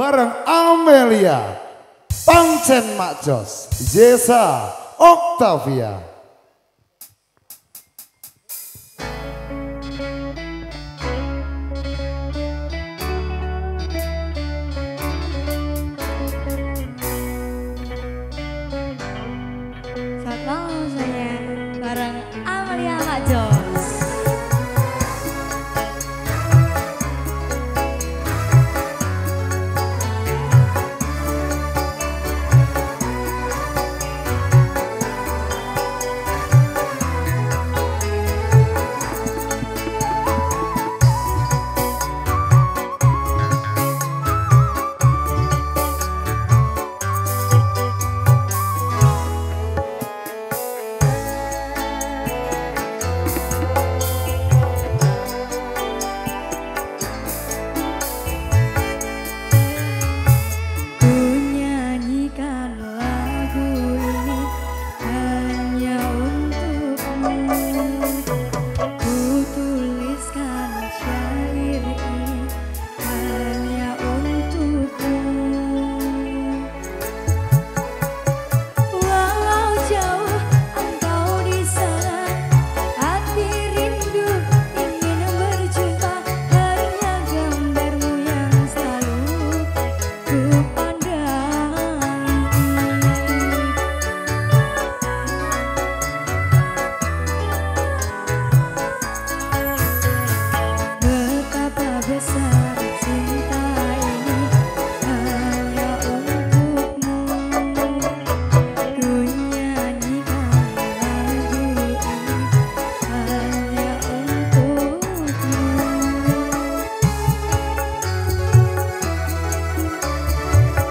bareng Amelia Pancen Makjos, Yessa Oktavia.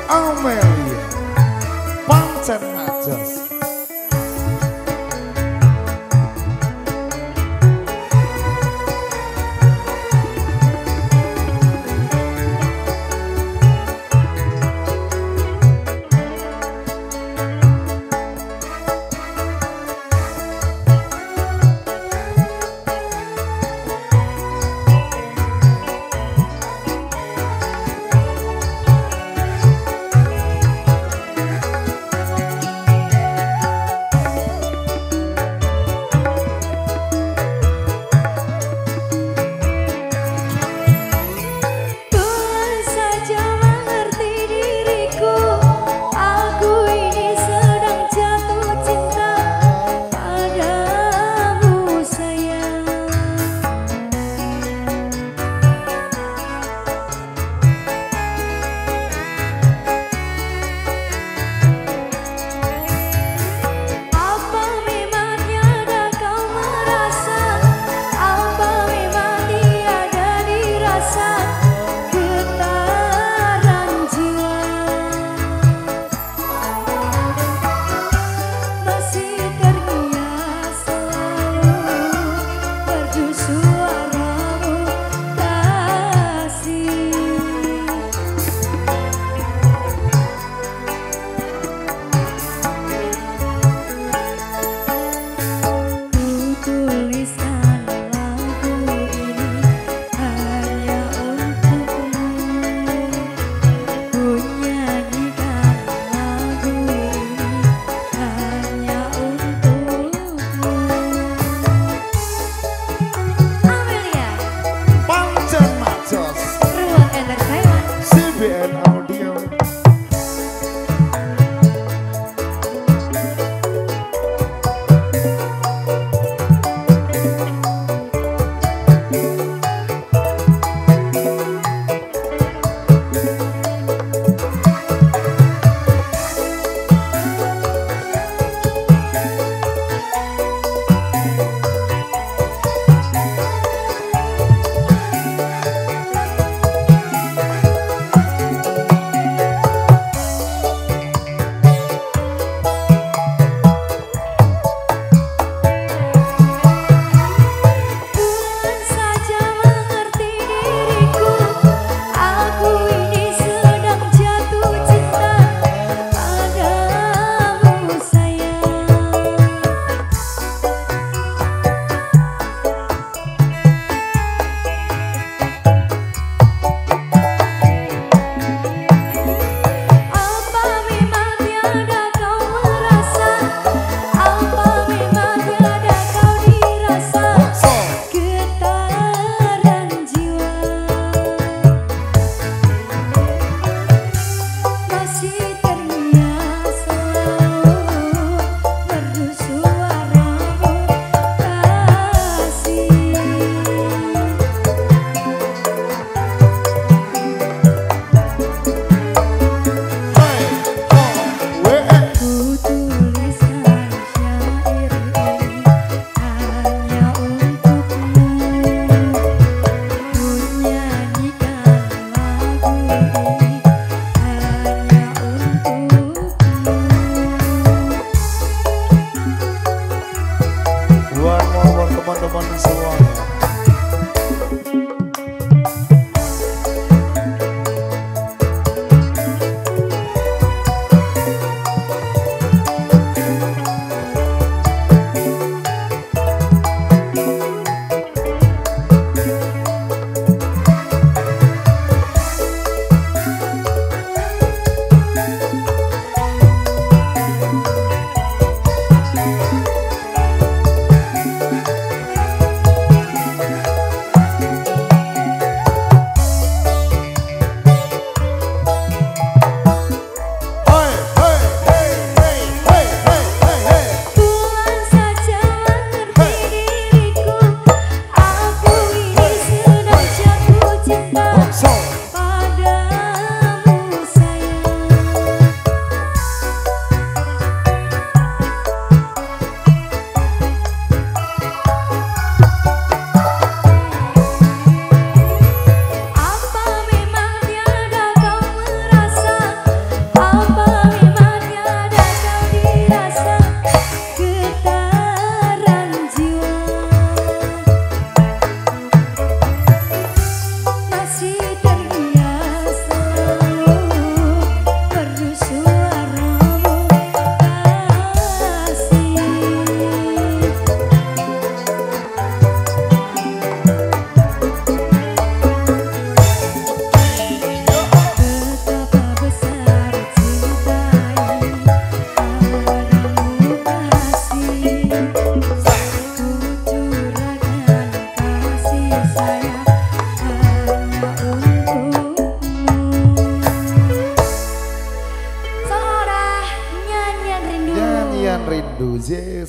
Amelia Pancen Makjos.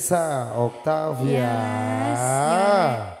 Yessa Oktavia. Yes,